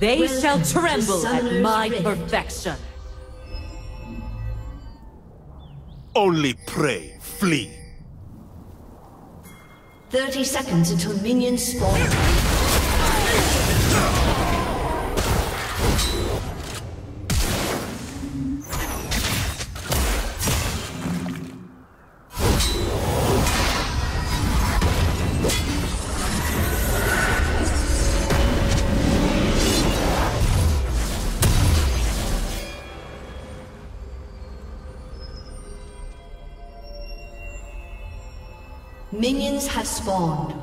They Welcome shall tremble at my Ridge. Perfection. Only prey, flee. 30 seconds until minions spawn. Minions have spawned.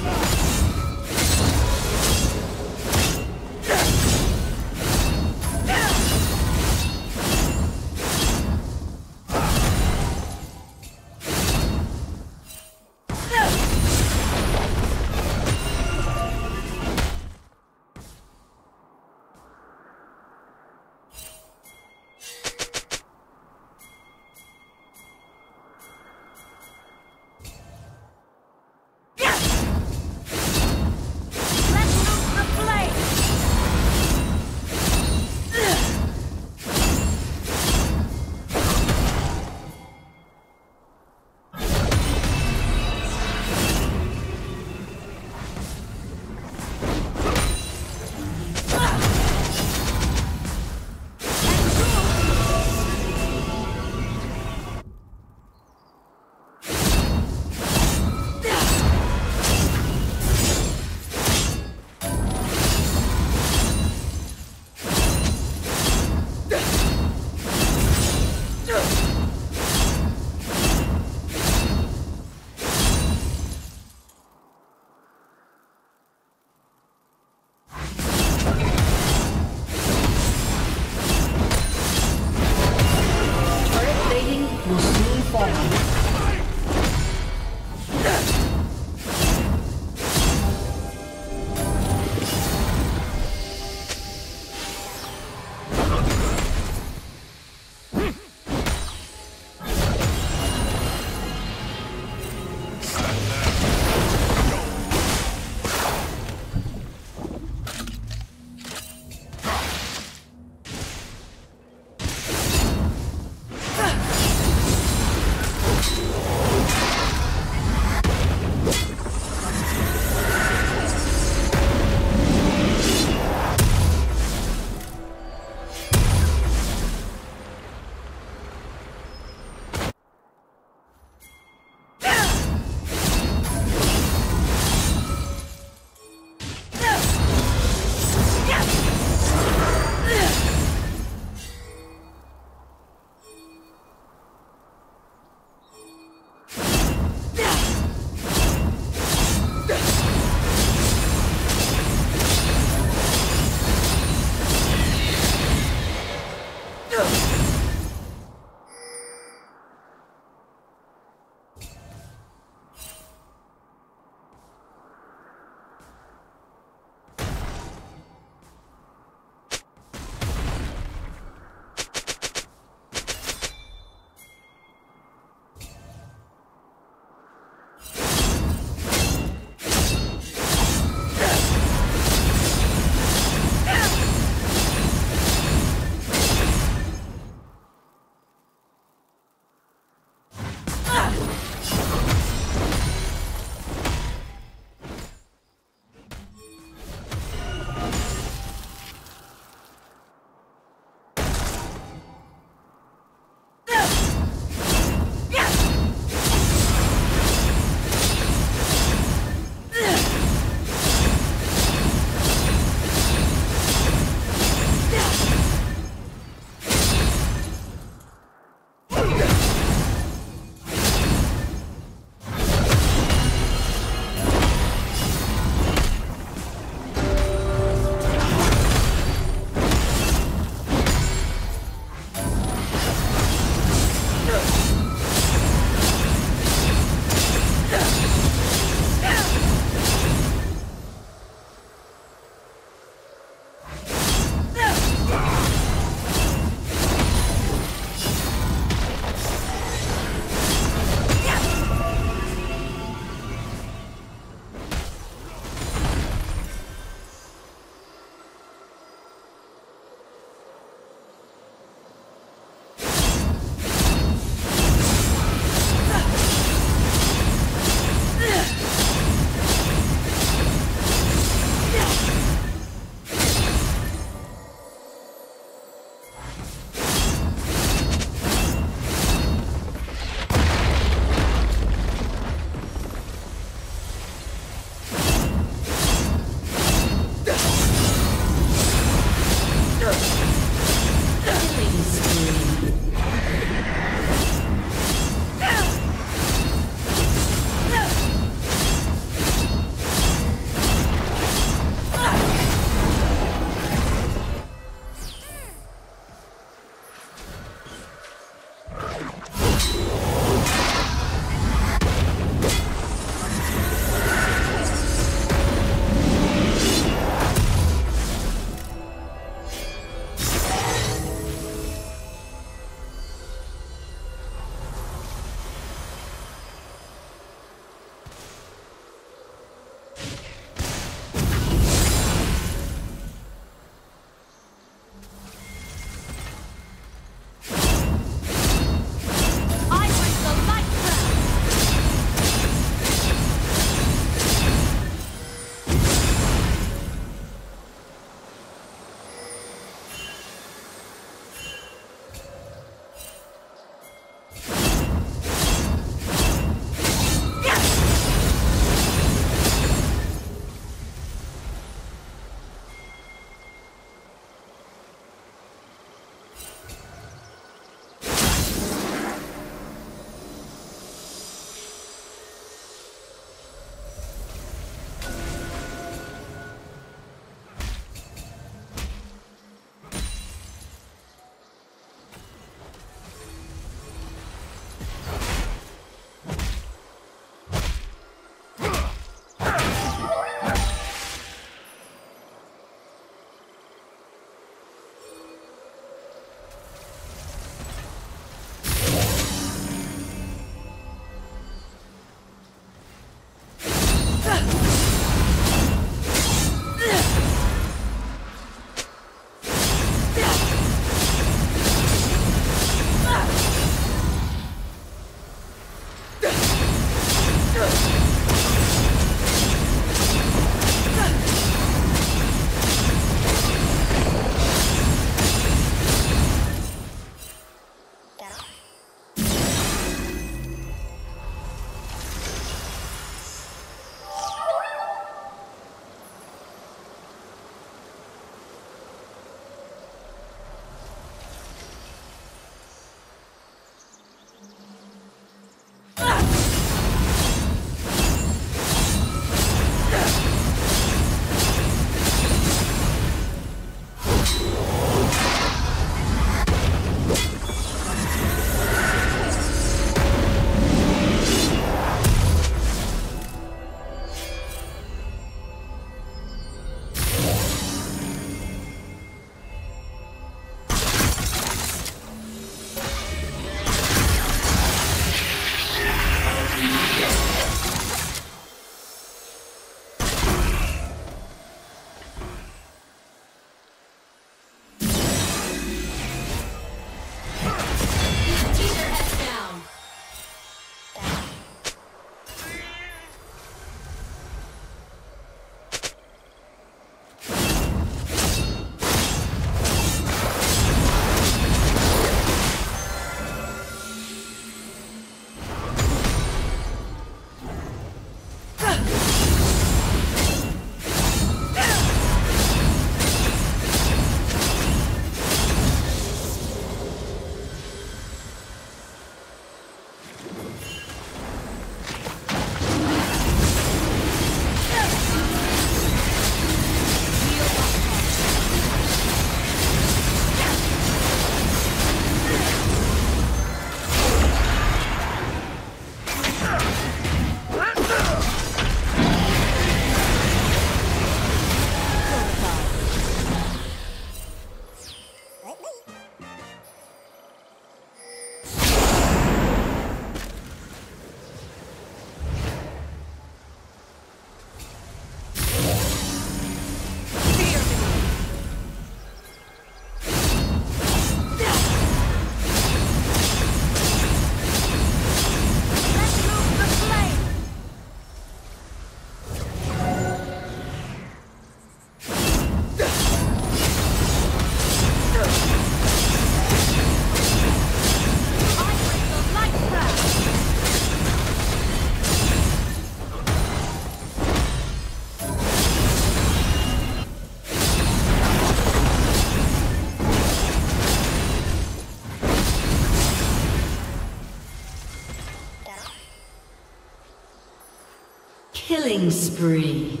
Killing spree.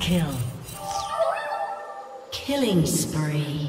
Kill. Killing spree.